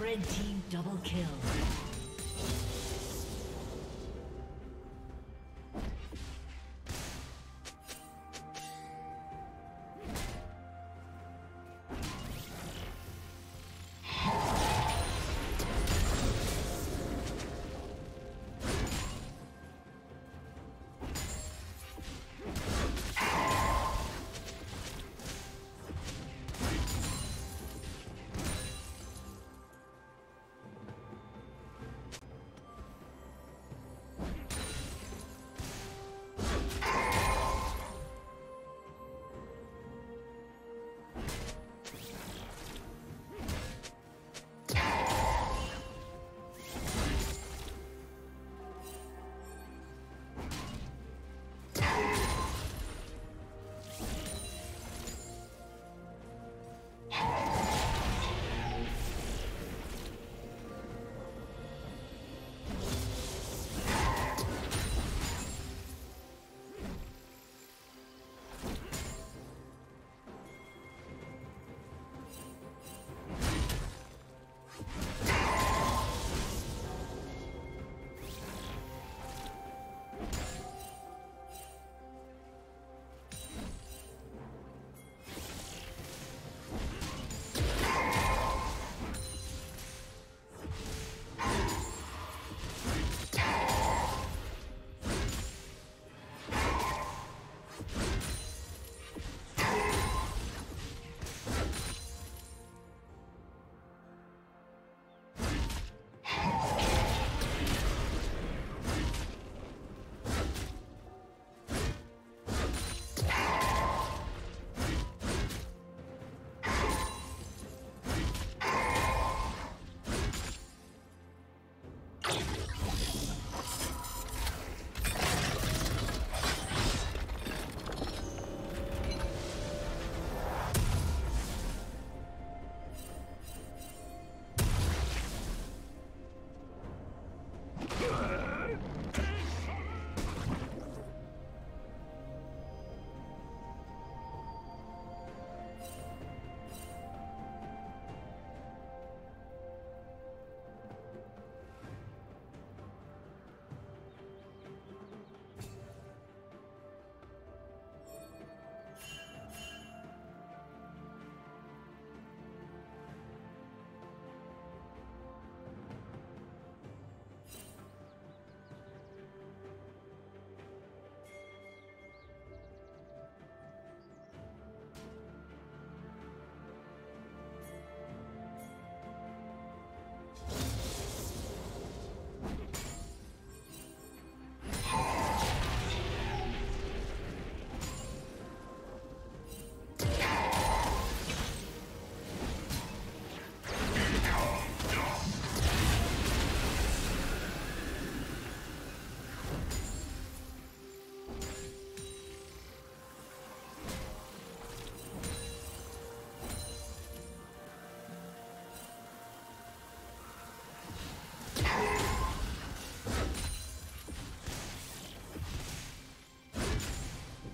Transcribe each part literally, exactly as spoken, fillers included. Red team double kill.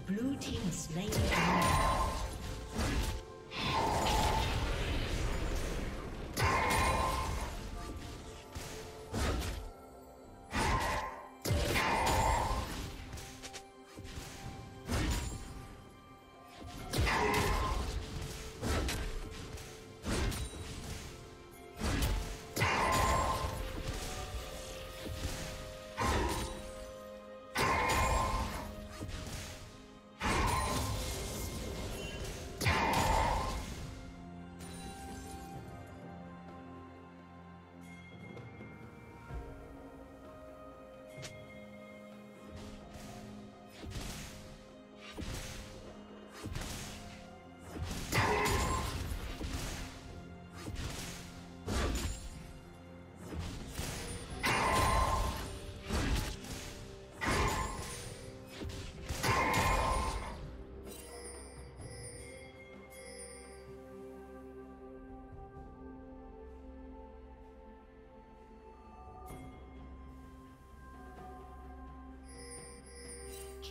Blue team is slain.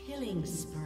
Killing spree.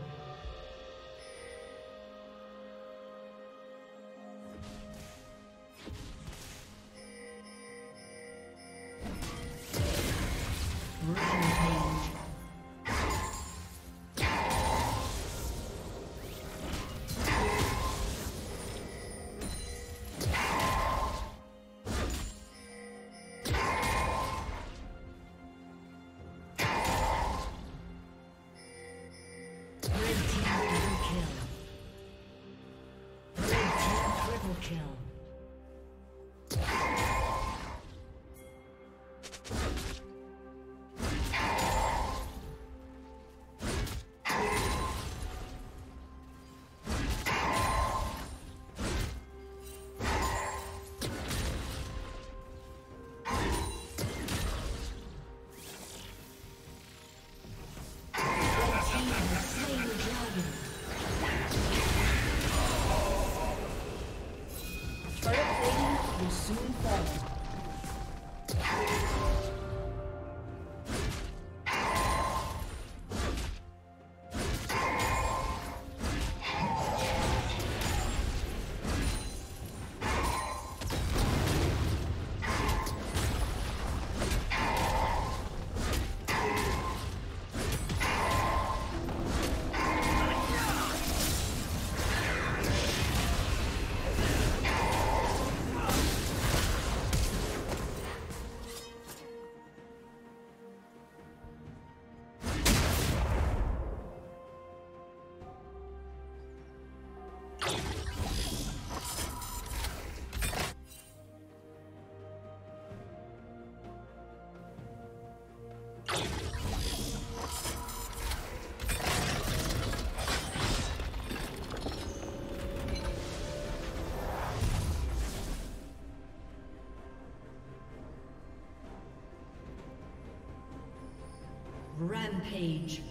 soon fall. Rampage.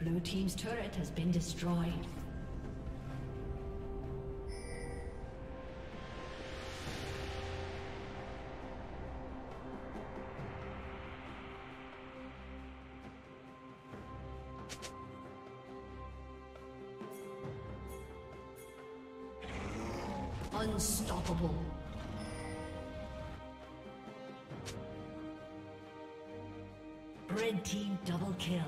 Blue team's turret has been destroyed. Unstoppable. Red team double kill.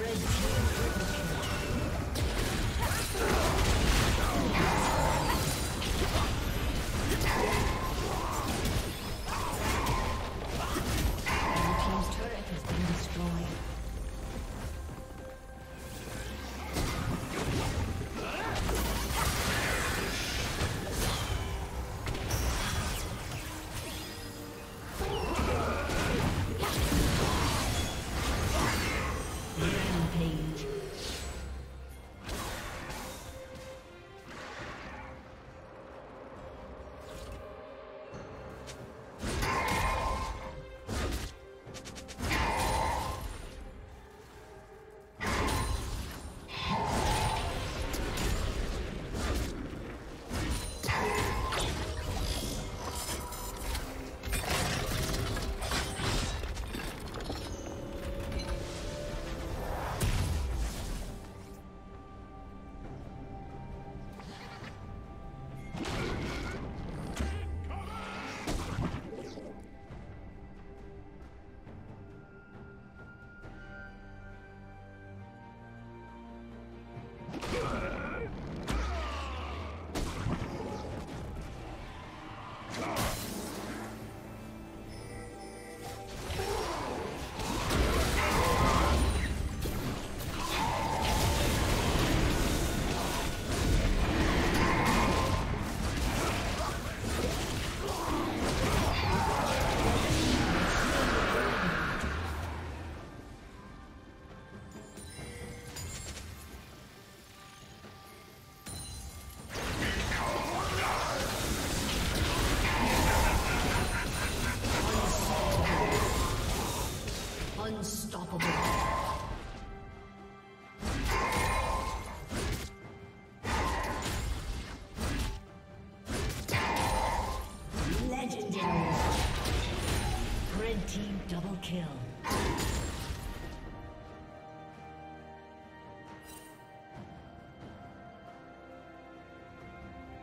Red team team's turret has been destroyed. Rampage. team double kill.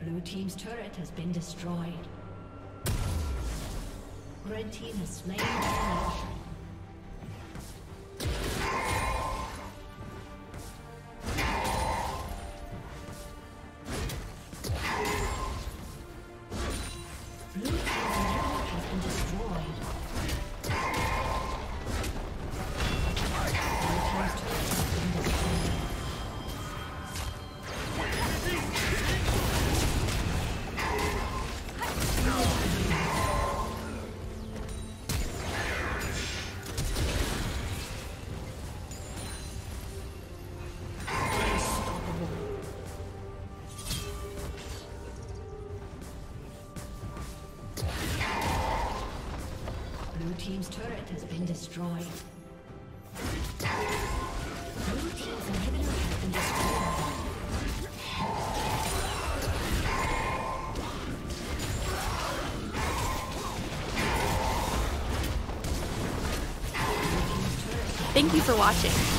Blue team's turret has been destroyed. Red team has slain the nation. Blue team's turret has been destroyed. Blue team's inhibitor has been destroyed. Thank you for watching.